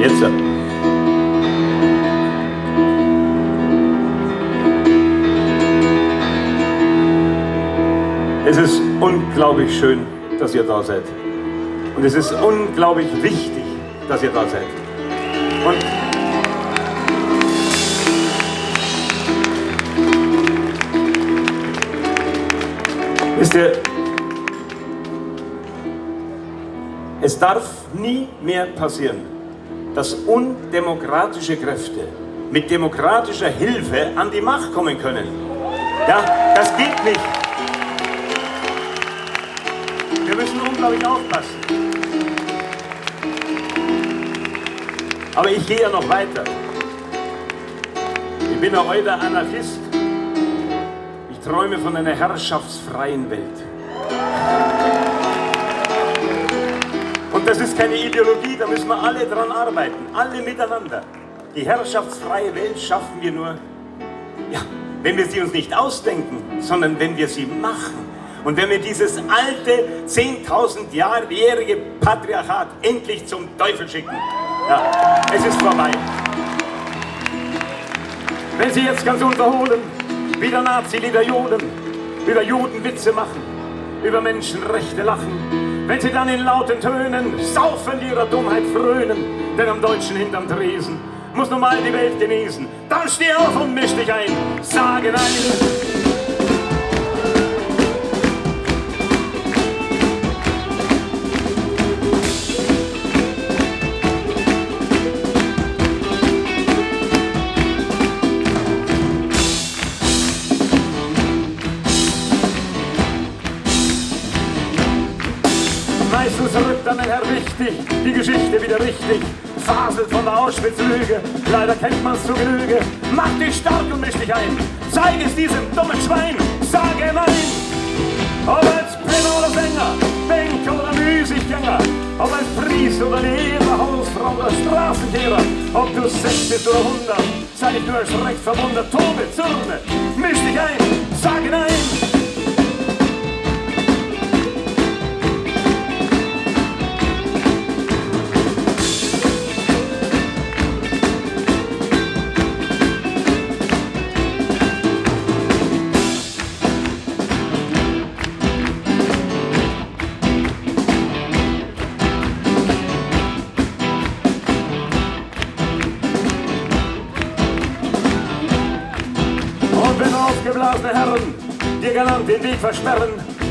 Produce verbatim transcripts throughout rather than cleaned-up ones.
Jetzt. Es ist unglaublich schön, dass ihr da seid. Und es ist unglaublich wichtig, dass ihr da seid. Und wisst ihr, es darf nie mehr passieren, dass undemokratische Kräfte mit demokratischer Hilfe an die Macht kommen können. Ja, das geht nicht. Wir müssen unglaublich aufpassen. Aber ich gehe ja noch weiter. Ich bin ein alter Anarchist. Ich träume von einer herrschaftsfreien Welt. Und das ist keine Ideologie, da müssen wir alle dran arbeiten, alle miteinander. Die herrschaftsfreie Welt schaffen wir nur, ja, wenn wir sie uns nicht ausdenken, sondern wenn wir sie machen. Und wenn wir dieses alte, zehntausend-jährige Patriarchat endlich zum Teufel schicken. Ja, es ist vorbei. Wenn Sie jetzt ganz unterholen, wieder Nazi-Lieder jodeln, über Juden Witze machen, über Menschenrechte lachen, wenn Sie dann in lauten Tönen saufen ihrer Dummheit frönen, denn am Deutschen hinterm Tresen muss nun mal die Welt genesen. Dann steh auf und misch dich ein, sage nein. Meistens rückt dann ein Herr wichtig, die Geschichte wieder richtig, faselt von der Auschwitz-Lüge, leider kennt man's zu Genüge. Mach dich stark und misch dich ein, zeig es diesem dummen Schwein, sage nein! Ob als Brenner oder Sänger, Banker oder Müßiggänger, ob als Priester oder Lehrer, Hausfrau oder Straßenkehrer, ob du sechs bist oder hundert, sei nicht nur erschreckt, verwundert, tobe, zürne, misch dich ein, sage nein! Aufgeblasene Herren, dir galant den Weg versperren,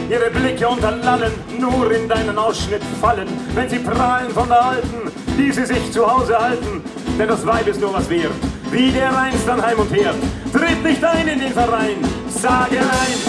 ihre Blicke unterlallen, nur in deinen Ausschnitt fallen, wenn sie prahlen von der Alten, die sie sich zu Hause halten, denn das Weib ist nur was wert, wie der Rheins dann heim und her, tritt nicht ein in den Verein, sage nein!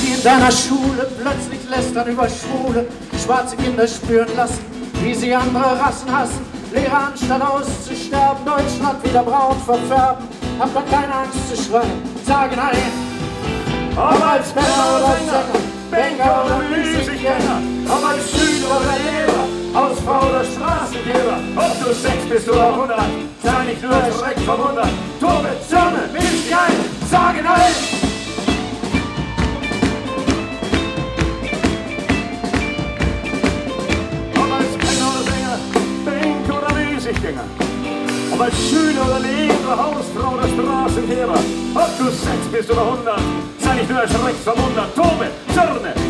Sie in deiner Schule plötzlich lästern über Schwule, schwarze Kinder spüren lassen, wie sie andere Rassen hassen, Lehrer anstatt auszusterben, Deutschland wieder braun verfärben, hab dann keine Angst zu schreien, sage nein. Ob als Männer oder Sänger, Banker oder Müßiggänger, ob als Schüler oder Lehrer, Hausfrau oder Straßenkehrer, ob du sechs bist oder hundert, sei nicht nur erschreckt verwundert, Tobe, Zürne, misch dich ein, sage nein. Ob als Schüler oder Lehrer, Hausfrau oder Straßenkehrer, ob du sechs bist oder hundert, sei nicht nur erschreckt, verwundert, Tobe, Zürne.